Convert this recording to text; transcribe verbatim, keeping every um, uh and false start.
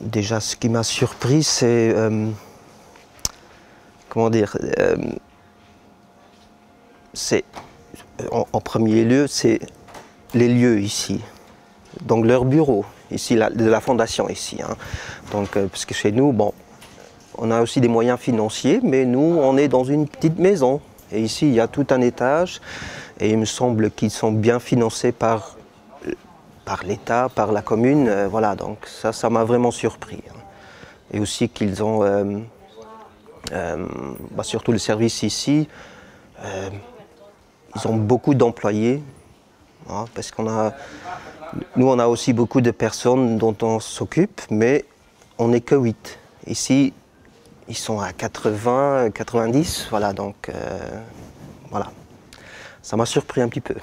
Déjà, ce qui m'a surpris, c'est... Euh, comment dire euh, c'est, en, en premier lieu, c'est les lieux ici. Donc leur bureau, ici, la, de la fondation ici. Hein. Donc, euh, parce que chez nous, bon, on a aussi des moyens financiers, mais nous, on est dans une petite maison. Et ici, il y a tout un étage. Et il me semble qu'ils sont bien financés par... par l'État, par la commune, euh, voilà, donc ça, ça m'a vraiment surpris. Et aussi qu'ils ont, euh, euh, bah surtout le service ici, euh, ils ont beaucoup d'employés, hein, parce qu'on a, nous on a aussi beaucoup de personnes dont on s'occupe, mais on n'est que huit. Ici, ils sont à quatre-vingts, quatre-vingt-dix, voilà, donc, euh, voilà, ça m'a surpris un petit peu.